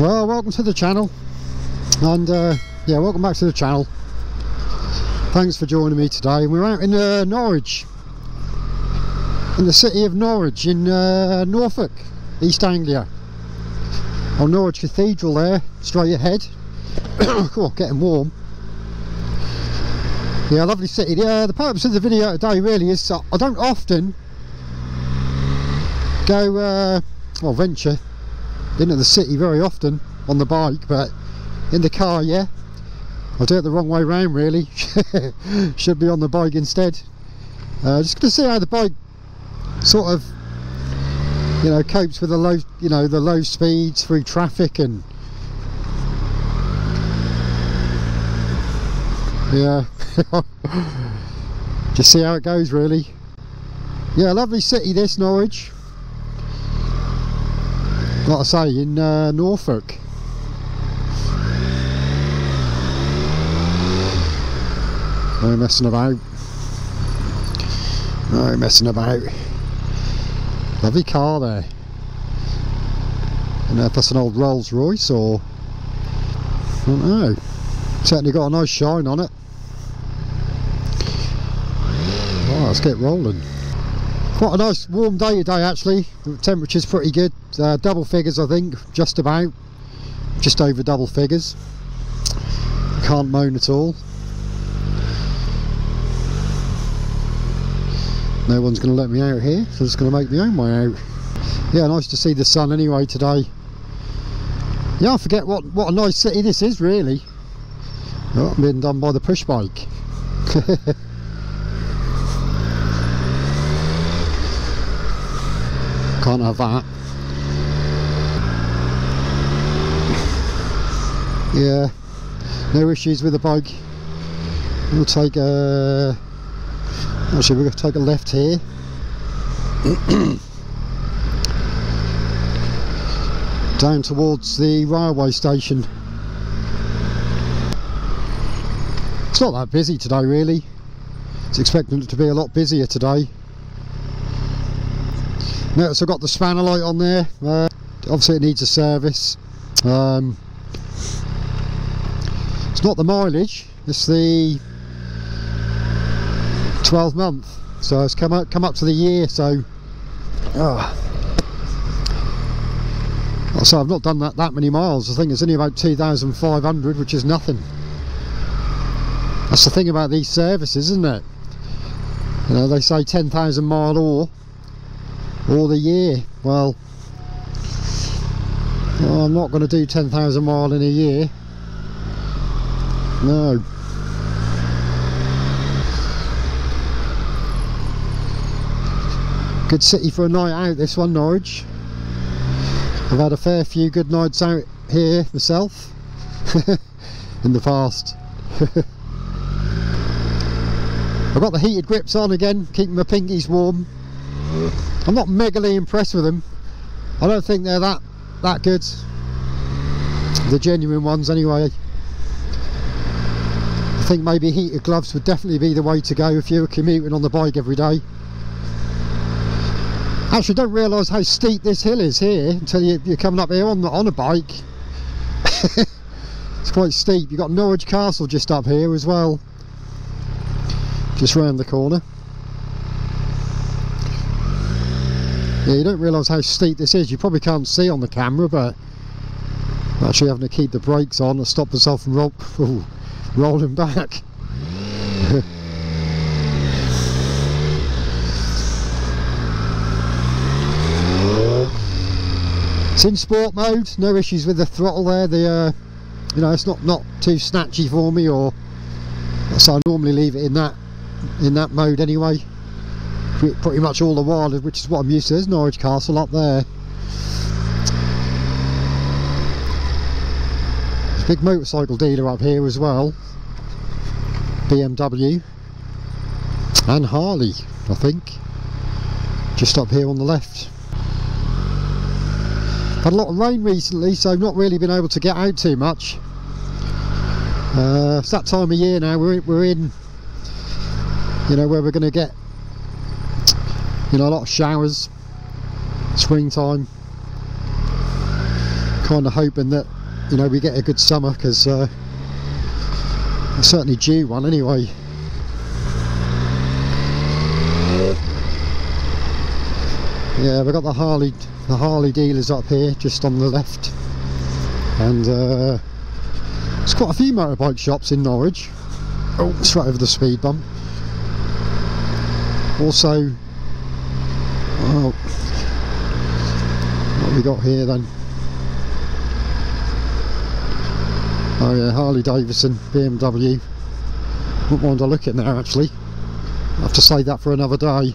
Well, welcome to the channel, and yeah, welcome back to the channel. Thanks for joining me today. We're out in Norwich, in the city of Norwich, in Norfolk, East Anglia. Oh, Norwich Cathedral there, straight ahead. Oh, getting warm. Yeah, lovely city. Yeah, the purpose of the video today really is I don't often go, well, venture into the city very often on the bike, but in the car, yeah, I'll do it the wrong way round really. Should be on the bike instead. Just gonna see how the bike sort of, you know, copes with the low, you know, the low speeds through traffic, and yeah, just see how it goes really. Yeah, lovely city this, Norwich. Like I say, in Norfolk. No messing about. No messing about. Lovely car there. I don't know if that's an old Rolls-Royce or... I don't know. Certainly got a nice shine on it. Right, let's get rolling. Quite a nice warm day today actually. The temperature's pretty good. Double figures I think, just about. Just over double figures. Can't moan at all. No one's going to let me out here, so I'm just going to make my own way out. Yeah, nice to see the sun anyway today. Yeah, I forget what a nice city this is really. Oh, I'm being done by the push bike. Can't have that. Yeah, no issues with the bike. We'll take a... actually, we're going to take a left here. Down towards the railway station. It's not that busy today really. It's expecting it to be a lot busier today. Notice I've got the spanolite on there. Obviously it needs a service. It's not the mileage, it's the 12th month, so it's come up to the year, so I've not done that many miles. I think it's only about 2,500, which is nothing. That's the thing about these services, isn't it? You know, they say 10,000 mile or the year. Well, I'm not going to do 10,000 mile in a year. No. Good city for a night out, this one, Norwich. I've had a fair few good nights out here myself in the past. I've got the heated grips on again, keeping my pinkies warm. I'm not megally impressed with them. I don't think they're that good. The genuine ones anyway. I think maybe heated gloves would definitely be the way to go if you were commuting on the bike every day. Actually, don't realise how steep this hill is here until you're coming up here on a bike. It's quite steep. You've got Norwich Castle just up here as well. Just round the corner. Yeah, you don't realise how steep this is. You probably can't see on the camera, but I'm actually having to keep the brakes on to stop myself from rolling back. It's in sport mode. No issues with the throttle there. The you know, it's not too snatchy for me, or so I normally leave it in that mode anyway. Pretty much all the while, which is what I'm used to. There's Norwich Castle up there. There's a big motorcycle dealer up here as well. BMW and Harley, I think. Just up here on the left. Had a lot of rain recently, so I've not really been able to get out too much. It's that time of year now. We're in, you know, where we're going to get, you know, a lot of showers. Springtime. kind of hoping that, you know, we get a good summer, because I certainly due one anyway. Yeah, we've got the Harley dealers up here just on the left, and there's quite a few motorbike shops in Norwich. Oh, it's right over the speed bump. Also, well, what have we got here then? Oh yeah, Harley Davidson, BMW. Wouldn't mind a look in there actually. I'll have to save that for another day.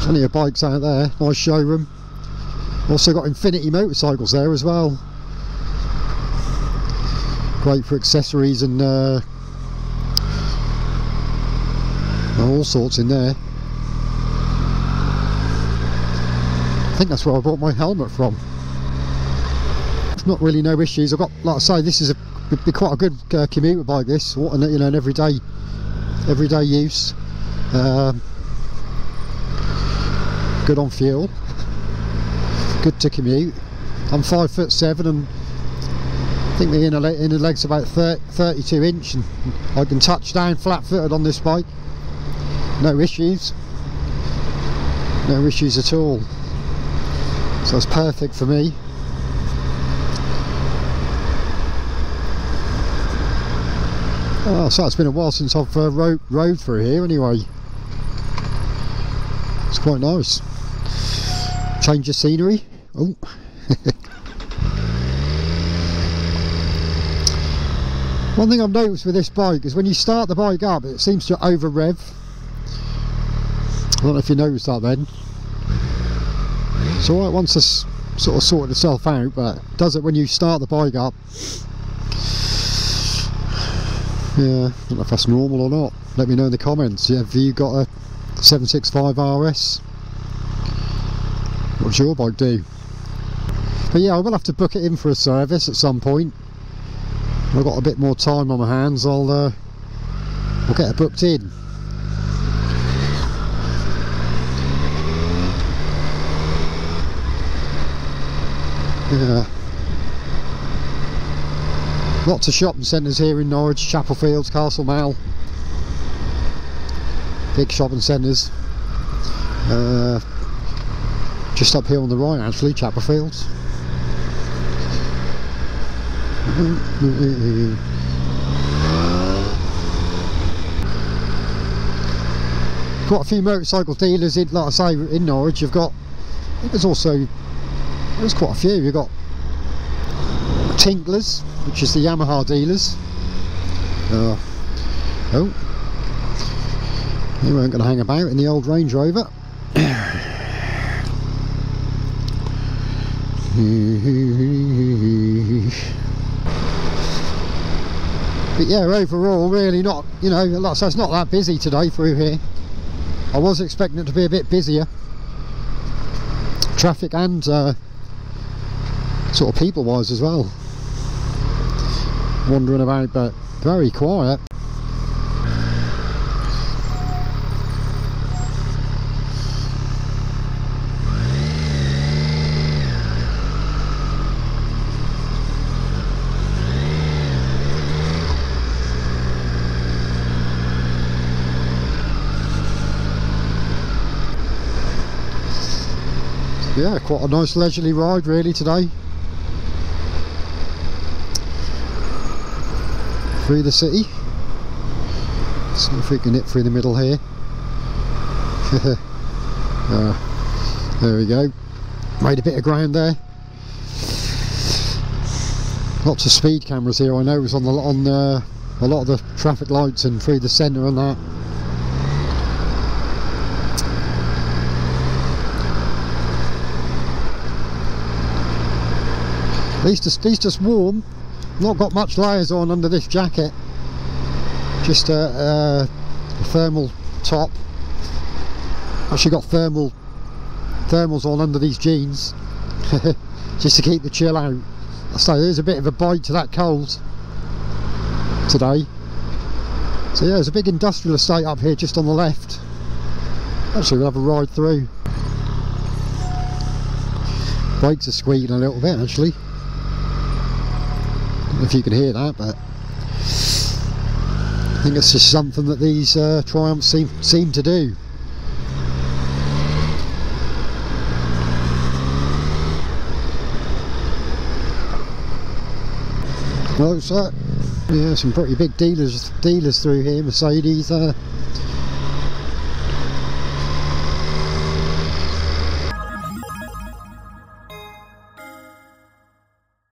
Plenty of bikes out there, nice showroom. Also got Infinity motorcycles there as well. Great for accessories and all sorts in there. I think that's where I bought my helmet from. Not really no issues. I've got, like I say, this is be quite a good commuter bike, this, you know, an everyday use. Good on fuel, good to commute. I'm 5'7" and I think the inner leg's about 32 inch, and I can touch down flat-footed on this bike. No issues at all, so it's perfect for me. Oh, so it's been a while since I've rode through here anyway. It's quite nice. Change of scenery. Oh, one thing I've noticed with this bike is when you start the bike up, it seems to over rev. I don't know if you noticed that then. It's alright once it's sort of sorted itself out, but it does it when you start the bike up. Yeah, I don't know if that's normal or not. Let me know in the comments. Yeah, have you got a 765 RS? What's your bike do? But yeah, I will have to book it in for a service at some point. I've got a bit more time on my hands. I'll get it booked in. Yeah. Lots of shopping centres here in Norwich. Chapelfields, Castle Mall. Big shopping centres. Just up here on the right actually, Chapelfields. Quite a few motorcycle dealers in, like I say, in Norwich. You've got, I think there's quite a few. You've got Tinklers, which is the Yamaha dealers. Oh, you weren't going to hang about in the old Range Rover. But yeah, overall, really not, you know, like I say, it's not that busy today through here. I was expecting it to be a bit busier. Traffic and sort of people-wise as well. Wandering about, but very quiet. Yeah, quite a nice leisurely ride really today through the city. See if we can nip through the middle here. There we go, made a bit of ground there. Lots of speed cameras here. I noticed on a lot of the traffic lights and through the centre and that. At least it's warm. Not got much layers on under this jacket. Just a thermal top. Actually got thermals on under these jeans, just to keep the chill out. So there's a bit of a bite to that cold today. So yeah, there's a big industrial estate up here just on the left. Actually, we'll have a ride through. brakes are squeaking a little bit actually. I don't know if you can hear that, but I think it's just something that these Triumphs seem to do. Close up. Yeah, some pretty big dealers through here. Mercedes,